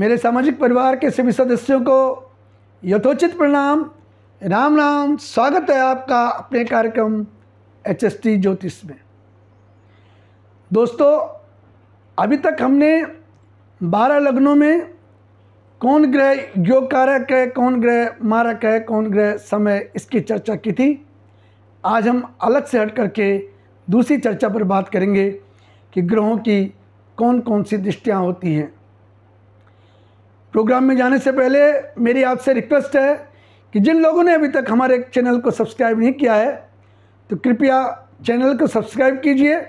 मेरे सामाजिक परिवार के सभी सदस्यों को यथोचित प्रणाम, राम राम। स्वागत है आपका अपने कार्यक्रम HST ज्योतिष में। दोस्तों, अभी तक हमने 12 लग्नों में कौन ग्रह योग कारक है, कौन ग्रह मारक है, कौन ग्रह समय, इसकी चर्चा की थी। आज हम अलग से हट करके दूसरी चर्चा पर बात करेंगे कि ग्रहों की कौन कौन सी दृष्टियाँ होती हैं। प्रोग्राम में जाने से पहले मेरी आपसे रिक्वेस्ट है कि जिन लोगों ने अभी तक हमारे चैनल को सब्सक्राइब नहीं किया है तो कृपया चैनल को सब्सक्राइब कीजिए,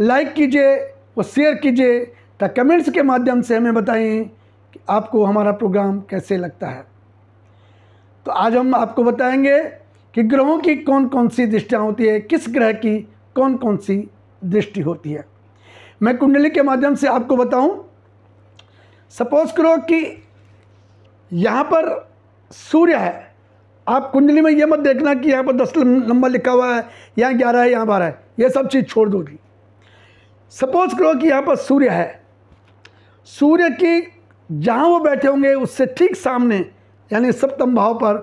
लाइक कीजिए और शेयर कीजिए, ताकि कमेंट्स के माध्यम से हमें बताएं कि आपको हमारा प्रोग्राम कैसे लगता है। तो आज हम आपको बताएंगे कि ग्रहों की कौन कौन सी दृष्टियाँ होती है, किस ग्रह की कौन कौन सी दृष्टि होती है। मैं कुंडली के माध्यम से आपको बताऊं, सपोज करो कि यहाँ पर सूर्य है। आप कुंडली में ये मत देखना कि यहाँ पर 10 नंबर लिखा हुआ है, यहाँ 11 है, यहाँ 12 है, ये सब चीज़ छोड़ दो जी। सपोज करो कि यहाँ पर सूर्य है। सूर्य की जहाँ वो बैठे होंगे उससे ठीक सामने यानी सप्तम भाव पर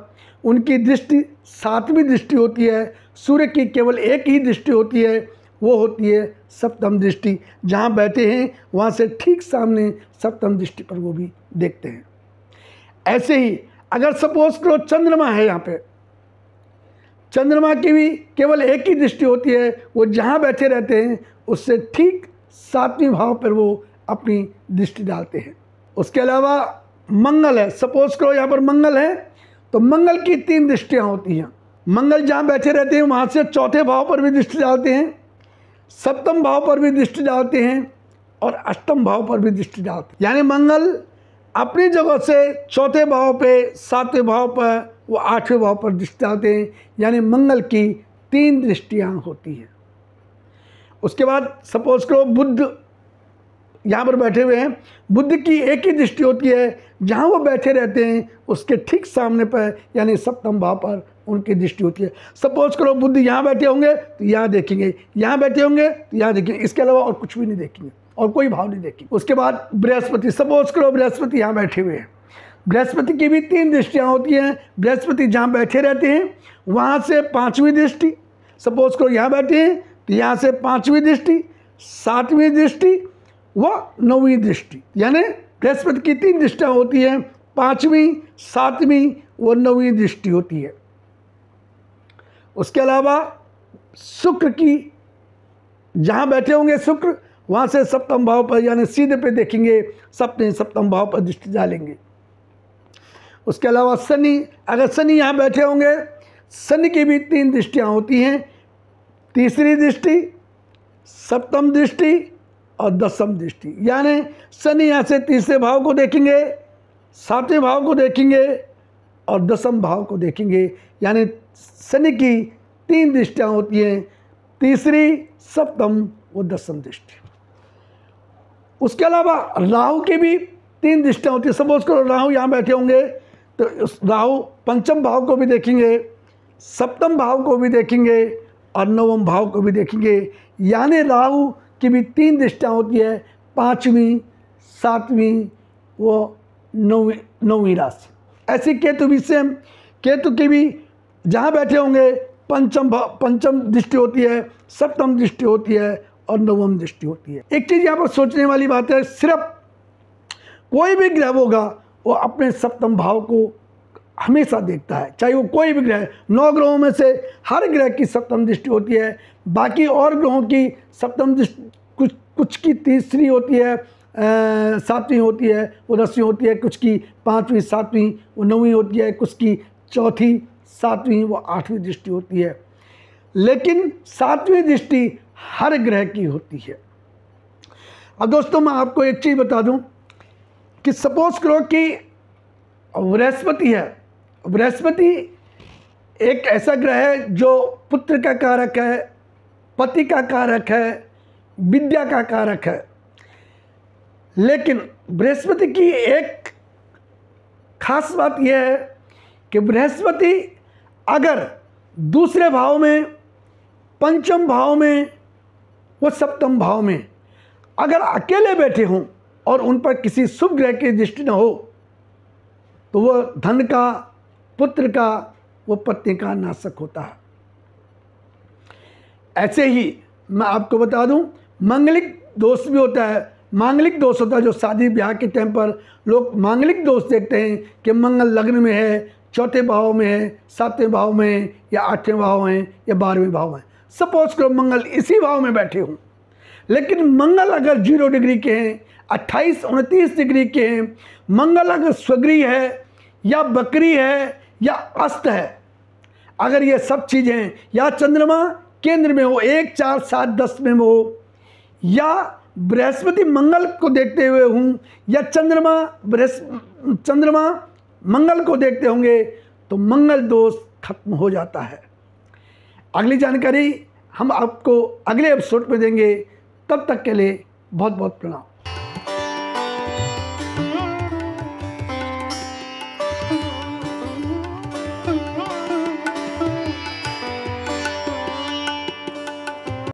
उनकी दृष्टि, सातवीं दृष्टि होती है। सूर्य की केवल एक ही दृष्टि होती है, वो होती है सप्तम दृष्टि। जहाँ बैठे हैं वहाँ से ठीक सामने सप्तम दृष्टि पर वो भी देखते हैं। ऐसे ही अगर सपोज करो चंद्रमा है, यहाँ पे चंद्रमा की भी केवल एक ही दृष्टि होती है। वो जहाँ बैठे रहते हैं उससे ठीक सातवीं भाव पर वो अपनी दृष्टि डालते हैं। उसके अलावा मंगल है, सपोज करो यहाँ पर मंगल है, तो मंगल की 3 दृष्टियाँ होती हैं। मंगल जहाँ बैठे रहते हैं वहाँ से चौथे भाव पर भी दृष्टि डालते हैं, सप्तम भाव पर भी दृष्टि डालते हैं और अष्टम भाव पर भी दृष्टि डालते हैं। यानी मंगल अपनी जगह से चौथे भाव पे, सातवें भाव पर, वो आठवें भाव पर दृष्टि डालते हैं। यानी मंगल की 3 दृष्टियाँ होती हैं। उसके बाद सपोज करो बुध यहाँ पर बैठे हुए हैं। बुध की एक ही दृष्टि होती है, जहाँ वो बैठे रहते हैं उसके ठीक सामने पर यानी सप्तम भाव पर उनकी दृष्टि होती है। सपोज करो बुध यहाँ बैठे होंगे तो यहाँ देखेंगे, यहाँ बैठे होंगे तो यहाँ देखेंगे, इसके अलावा और कुछ भी नहीं देखेंगे और कोई भाव नहीं देखेंगे। उसके बाद बृहस्पति, सपोज करो बृहस्पति यहाँ बैठे हुए हैं। बृहस्पति की भी 3 दृष्टियाँ होती हैं। बृहस्पति जहाँ बैठे रहते हैं वहाँ से पाँचवीं दृष्टि, सपोज करो यहाँ बैठे हैं तो यहाँ से पाँचवीं दृष्टि, सातवीं दृष्टि, वह 9वीं दृष्टि। यानी बृहस्पति की 3 दृष्टियाँ होती हैं, 5वीं, 7वीं व 9वीं दृष्टि होती है। उसके अलावा शुक्र की जहाँ बैठे होंगे शुक्र, वहाँ से सप्तम भाव पर यानी सीधे पे देखेंगे, सप्तम भाव पर दृष्टि डालेंगे। उसके अलावा शनि, अगर शनि यहाँ बैठे होंगे, शनि की भी 3 दृष्टियाँ होती हैं। तीसरी दृष्टि, सप्तम दृष्टि और 10वीं दृष्टि। यानी शनि यहाँ से तीसरे भाव को देखेंगे, सातवें भाव को देखेंगे और 10वीं भाव को देखेंगे। यानी शनि की 3 दृष्टियाँ होती हैं, तीसरी, सप्तम और 10वीं दृष्टि। उसके अलावा राहु की भी 3 दृष्टियाँ होती है। सपोज करो राहु यहाँ बैठे होंगे तो राहु पंचम भाव को भी देखेंगे, सप्तम भाव को भी देखेंगे और 9वें भाव को भी देखेंगे। यानी राहु की भी 3 दृष्टियाँ होती है, 5वीं, 7वीं व 9वीं राशि। ऐसी केतु भी सेम, केतु की भी जहाँ बैठे होंगे पंचम दृष्टि होती है, सप्तम दृष्टि होती है और 9वीं दृष्टि होती है। एक चीज़ यहाँ पर सोचने वाली बात है, सिर्फ कोई भी ग्रह होगा वो अपने सप्तम भाव को हमेशा देखता है, चाहे वो कोई भी ग्रह। 9 ग्रहों में से हर ग्रह की सप्तम दृष्टि होती है, बाकी और ग्रहों की सप्तम दृष्टि कुछ की तीसरी होती है, सातवीं होती है वो 10वीं होती है, कुछ की 5वीं, 7वीं वो 9वीं होती है, कुछ की चौथी, 7वीं वो 8वीं दृष्टि होती है। लेकिन 7वीं दृष्टि हर ग्रह की होती है। अब दोस्तों मैं आपको एक चीज़ बता दूं कि सपोज करो कि बृहस्पति है। बृहस्पति एक ऐसा ग्रह है जो पुत्र का कारक है, पति का कारक है, विद्या का कारक है। लेकिन बृहस्पति की एक खास बात यह है कि बृहस्पति अगर दूसरे भाव में, पंचम भाव में व सप्तम भाव में अगर अकेले बैठे हों और उन पर किसी शुभ ग्रह की दृष्टि न हो तो वह धन का, पुत्र का, वो पत्नी का नाशक होता है। ऐसे ही मैं आपको बता दूं, मांगलिक दोष भी होता है। मांगलिक दोष होता है जो शादी ब्याह के टाइम पर लोग मांगलिक दोष देखते हैं कि मंगल लग्न में है, चौथे भाव में है, सातवें भाव में है, या आठवें भाव हैं, या बारहवें भाव हैं। सपोज करो मंगल इसी भाव में बैठे हों, लेकिन मंगल अगर 0 डिग्री के हैं, 28-29 डिग्री के हैं, मंगल अगर स्वगृह है या बकरी है या अस्त है, अगर ये सब चीज़ें, या चंद्रमा केंद्र में हो 1, 4, 7, 10 में हो, या बृहस्पति मंगल को देखते हुए हूँ, या चंद्रमा मंगल को देखते होंगे तो मंगल दोष खत्म हो जाता है। अगली जानकारी हम आपको अगले एपिसोड में देंगे। तब तक के लिए बहुत बहुत प्रणाम।